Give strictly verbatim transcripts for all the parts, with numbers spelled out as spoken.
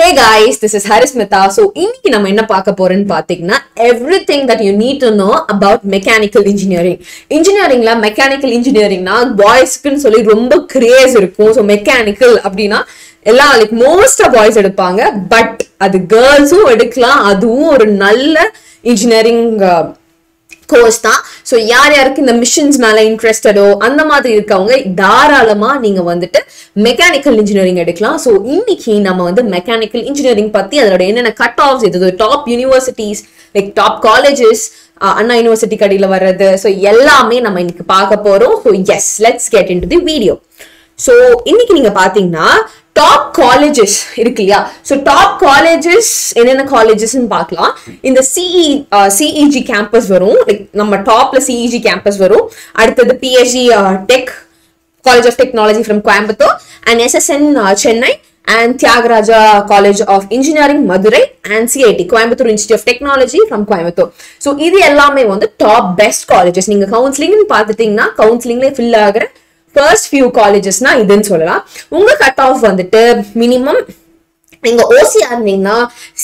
Hey guys, this is Haris Mitha. So, we are going to see everything that you need to know about mechanical engineering. Engineering la mechanical engineering na boys ku solli romba craze irukum. So mechanical abdina ella like most of boys edupanga, but adu girls um edukkalam, aduvum oru nalla engineering uh, course tha. So yaar yaarukku inda missions mela interested o andha maadhiri irukavanga dhaaralama neenga vanditte mechanical engineering edukalam. So inniki nama vandu mechanical engineering patti adaloda enna cut offs edho top universities like top colleges uh, anna university kadila varradhu so ellame nama inniki paakaporom. So yes, let's get into the video. So inniki neenga pathina top colleges irukliya, so top colleges enna colleges nu paakalam. In the ce uh, C E G campus varum, like nama top la C E G campus varum, adutha P S G uh, Tech College of Technology from Coimbatore, and S S N uh, Chennai, and Thiyagaraja College of Engineering Madurai, and C I T Coimbatore Institute of Technology from Coimbatore. So idu ellame vandu top best colleges. Neenga counseling nu paathutingna counseling la fill agura first few colleges na idun sollala. Unga cut off vanditte minimum ninga O C R neenga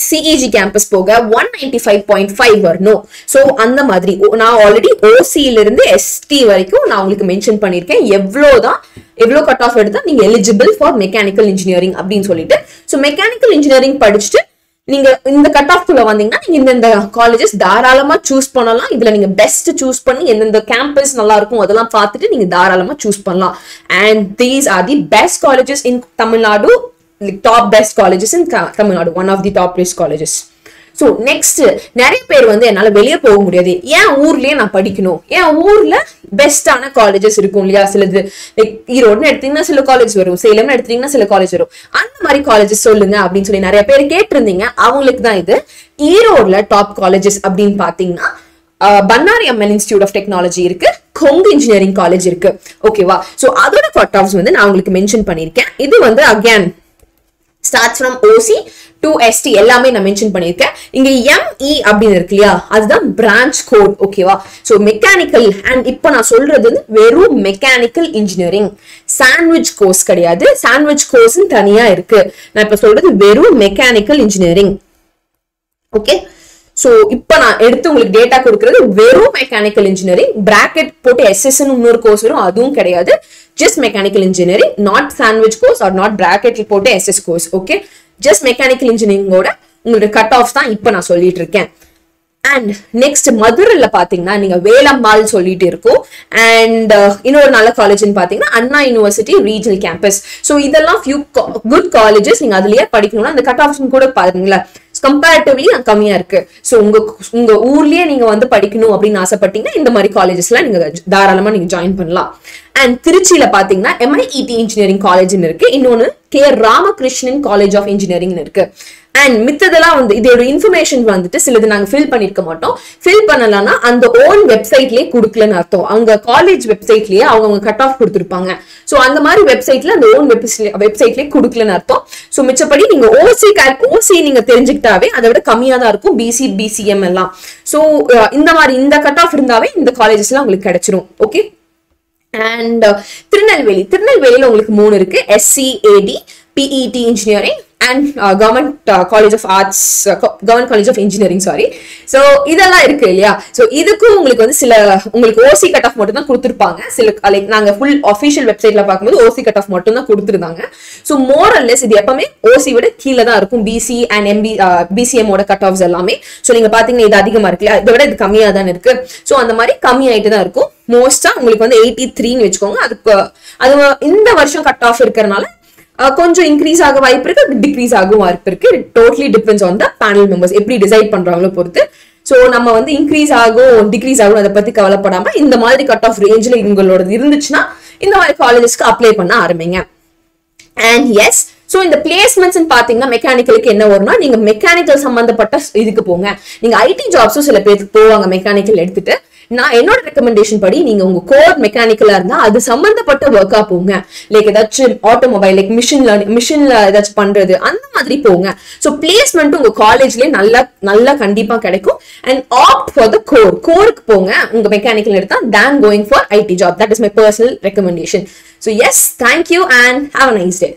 C E G campus poga one ninety-five point five varno. So andha madri na already O C la irundhu S T varaikum na ungalku mention pannirken evlo da evlo cut off edutha neenga eligible for mechanical engineering appdin sollitte. So mechanical engineering padichittu நீங்க இந்த cut off குள்ள வந்தீங்கன்னா நீங்க இந்த colleges தாராளமா choose பண்ணலாம். இதுல நீங்க பெஸ்ட் चूஸ் பண்ணி என்னென்ன கேம்பஸ் நல்லா இருக்கும் அதெல்லாம் பார்த்துட்டு நீங்க தாராளமா चूஸ் பண்ணலாம். And these are the best colleges in Tamil Nadu, like top best colleges in Tamil Nadu, one of the top best colleges. So next, நிறைய பேர் வந்து என்னால வெளிய போக முடியாது, ஏன் ஊர்லயே நான் படிக்கணும், ஏன் ஊர்ல பெஸ்டான காலேजेस இருக்கும் இல்லையா? சிலது லைக் ஈரோட்னு எடுத்தீங்கன்னா சில காலேஜ் வரும், சேலம்னு எடுத்தீங்கன்னா சில காலேஜ் வரும், அந்த மாதிரி காலேजेस சொல்லுங்க அப்படினு சொல்லி நிறைய பேர் கேட்டிருந்தீங்க. அவங்களுக்கு தான் இது. ஈரோட்ல டாப் காலேजेस அப்படினு பாத்தீங்கன்னா Bannari Amman institute of technology இருக்கு, கொங்கு இன்ஜினியரிங் காலேஜ் இருக்கு, ஓகேவா? சோ அதோட கட் ஆஃப்ஸ் வந்து நான் உங்களுக்கு மென்ஷன் பண்ணிருக்கேன். இது வந்து again starts from O C to S T எல்லாமே நான் மென்ஷன் பண்ணிருக்கேன். இங்க M E அப்படினு இருக்குலையா, அதுதான் branch code, ஓகேவா? சோ மெக்கானிக்கல், and இப்போ நான் சொல்றது வந்து வெறும் மெக்கானிக்கல் இன்ஜினியரிங் சாண்ட்விச் கோர்ஸ் கிடையாது. சாண்ட்விச் கோர்ஸ்னு தனியா இருக்கு. நான் இப்போ சொல்றது வெறும் மெக்கானிக்கல் இன்ஜினியரிங், ஓகே? சோ இப்போ நான் எடுத்து உங்களுக்கு டேட்டா கொடுக்கிறது வெறும் மெக்கானிக்கல் இன்ஜினியரிங், பிராக்கெட் போட்டு S S N இன்னொரு கோர்ஸ் வரும், அதுவும் கிடையாது. Just mechanical engineering, not sandwich course or not bracket report S S course, okay? Just mechanical engineering ஓட உங்களுக்கு கட் ஆஃப் தான் இப்போ நான் சொல்லிட்டு இருக்கேன். And next மதுரைல பாத்தீங்கன்னா நீங்க வேலம்மாள் சொல்லிட்டு இருக்கோம், and இன்னொரு நல்ல காலேஜ்னு பாத்தீங்கன்னா Anna university regional campus. So இதெல்லாம் few good colleges. நீங்க அதுலயே படிக்கணும்னா அந்த கட் ஆஃப்ஸ் கூட பாருங்களா, கம்பேரிட்டிவ்லி கம்மியா இருக்கு. சோ உங்க உங்க ஊர்லயே நீங்க வந்து படிக்கணும் அப்படின்னு ஆசைப்பட்டீங்கன்னா இந்த மாதிரி காலேஜஸ்லாம் நீங்க தாராளமா நீங்க ஜாயின் பண்ணலாம். அண்ட் திருச்சியில பாத்தீங்கன்னா M I T இன்ஜினியரிங் காலேஜ்னு இருக்கு, இன்னொன்னு K. Ramakrishnan College of Engineering இருக்கு. அண்ட் மித்ததெல்லாம் வந்து இதோட இன்ஃபர்மேஷன் வந்துட்டு சிலது நாங்க ஃபில் பண்ணிருக்க மாட்டோம். ஃபில் பண்ணலன்னா அந்த ஓன் வெப்சைட்லயே கொடுக்கலன்னு அர்த்தம். அவங்க காலேஜ் வெப்சைட்லயே அவங்க கட் ஆஃப் கொடுத்துருப்பாங்க. சோ அந்த மாதிரி வெப்சைட்ல அந்த ஓன் வெப்சைட்லயே கொடுக்கலன்னு அர்த்தம். சோ மிச்சப்படி நீங்க O C O C நீங்க தெரிஞ்சுக்கிட்டாவே அதை விட கம்மியா தான் இருக்கும், B C B C M எல்லாம். சோ இந்த மாதிரி இந்த கட் ஆஃப் இருந்தாவே இந்த காலேஜஸ் எல்லாம் உங்களுக்கு கிடைச்சிடும், ஓகே? அண்ட் திருநெல்வேலி திருநெல்வேலியில உங்களுக்கு மூணு இருக்கு, S C A D P E T engineering and uh, government uh, college of arts uh, government college of engineering, sorry. So idella irukku illaya, so idukku ungalku vandu sila ungalku O C cut off mottum da kuduthirupanga. Sila like naanga full official website la paakumbodhu O C cut off mottum da kuduthirundanga. So more or less idu eppame O C vida keela da irukum, B C and M B B C M oda cut offs ellame. So neenga pathina idu adhigama irukla, idu vida idu kammiya dhaan irukku. So andha mari kammi aittu da irukum. Most ah ungalku vandu eighty-three nu vechukonga. Adukku adu indha varsham cut off irukkaranaala கொஞ்சம் increase ஆக வாய்ப்பு இருக்கு, decrease ஆகும் வாய்ப்பு இருக்கு. Totally depends on the panel members, எப்படி decide பண்றாங்களோ பொறுத்து. சோ நம்ம வந்து இன்க்ரீஸ் ஆகும் டிக்ரீஸ் ஆகும் அதை பத்தி கவலைப்படாம இந்த மாதிரி கட் ஆஃப் ரேஞ்சில் உங்களோட இருந்துச்சுன்னா இந்த மாதிரி காலேஜஸ்க்கு அப்ளை பண்ண ஆரம்பிங்க. அண்ட் எஸ், சோ இந்த பிளேஸ்மெண்ட்ஸ்னு பாத்தீங்கன்னா மெக்கானிக்கலுக்கு என்ன வரும்னா நீங்க மெக்கானிக்கல் சம்பந்தப்பட்ட இதுக்கு போங்க. நீங்க ஐடி ஜாப்ஸும் சில பேருக்கு போவாங்க மெக்கானிக்கல் எடுத்துட்டு. நான் என்னோட ரெக்கமெண்டேஷன் படி நீங்க உங்க கோர் மெக்கானிக்கலா இருந்தா அது சம்பந்தப்பட்ட ஒர்க்கா போங்க. லைக் ஏதாச்சும் ஆட்டோமொபைல் லைக் மிஷின் மிஷின்ல ஏதாச்சும் பண்றது அந்த மாதிரி போங்க. சோ பிளேஸ்மெண்ட் உங்க காலேஜ்லயே நல்லா நல்லா கண்டிப்பா கிடைக்கும். And opt for the core கோருக்கு போங்க உங்க மெக்கானிக்கல் எடுத்தா, then going for IT job. That is my personal recommendation. So yes, thank you and have a nice day.